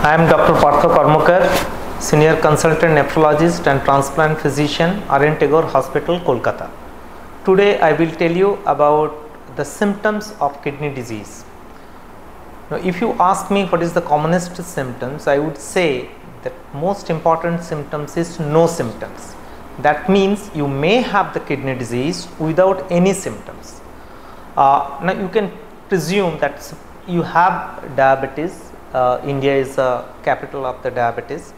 I am Dr. Partha Karmakar, Senior Consultant Nephrologist and Transplant Physician, R N Tagore Hospital, Kolkata. Today I will tell you about the symptoms of kidney disease. Now, if you ask me what is the commonest symptoms, I would say that most important symptoms is no symptoms. That means you may have the kidney disease without any symptoms. Now, you can presume that you have diabetes. India is the capital of the diabetes.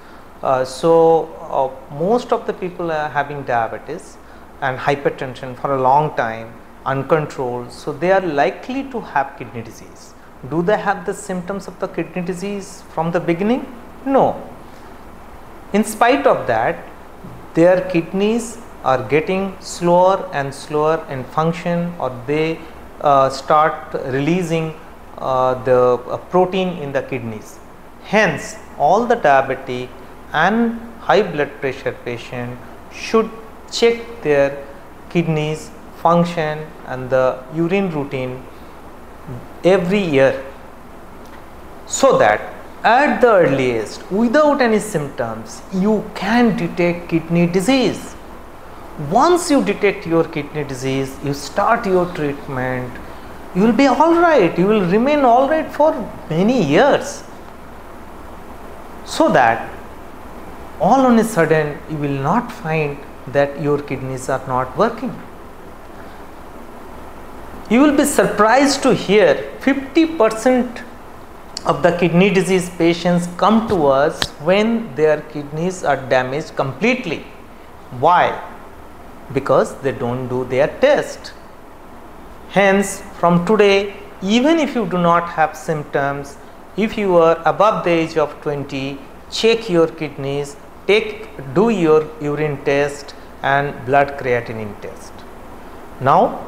So most of the people are having diabetes and hypertension for a long time, uncontrolled. So they are likely to have kidney disease. Do they have the symptoms of the kidney disease from the beginning? No. In spite of that, their kidneys are getting slower and slower in function, or they start releasing the protein in the kidneys. Hence, all the diabetic and high blood pressure patient should check their kidneys function and the urine routine every year, so that at the earliest, without any symptoms, you can detect kidney disease. Once you detect your kidney disease, you start your treatment. You will be alright, you will remain alright for many years, so that all on a sudden you will not find that your kidneys are not working. You will be surprised to hear 50% of the kidney disease patients come to us when their kidneys are damaged completely. Why? Because they don't do their test. Hence, from today, even if you do not have symptoms, if you are above the age of 20, check your kidneys, do your urine test and blood creatinine test. Now,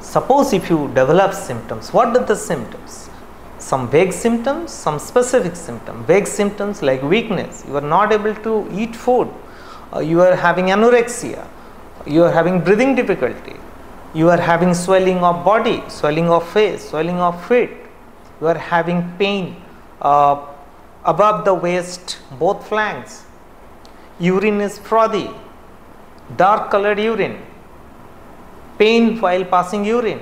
suppose if you develop symptoms, what are the symptoms? Some vague symptoms, some specific symptoms. Vague symptoms like weakness, you are not able to eat food, you are having anorexia, you are having breathing difficulty. You are having swelling of body, swelling of face, swelling of feet. You are having pain above the waist, both flanks. Urine is frothy, dark colored urine. Pain while passing urine.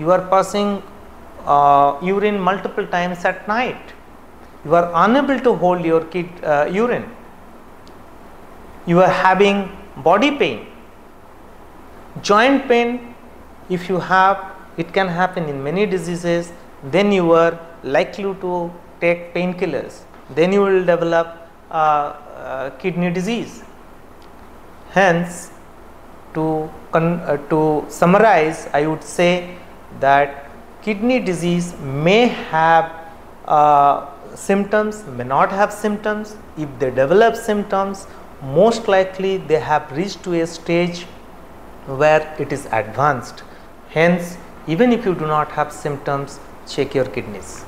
You are passing urine multiple times at night. You are unable to hold your urine. You are having body pain, joint pain. If you have, it can happen in many diseases, then you are likely to take painkillers, then you will develop kidney disease. Hence, to summarize, I would say that kidney disease may have symptoms, may not have symptoms. If they develop symptoms, most likely they have reached to a stage where it is advanced. Hence, even if you do not have symptoms, check your kidneys.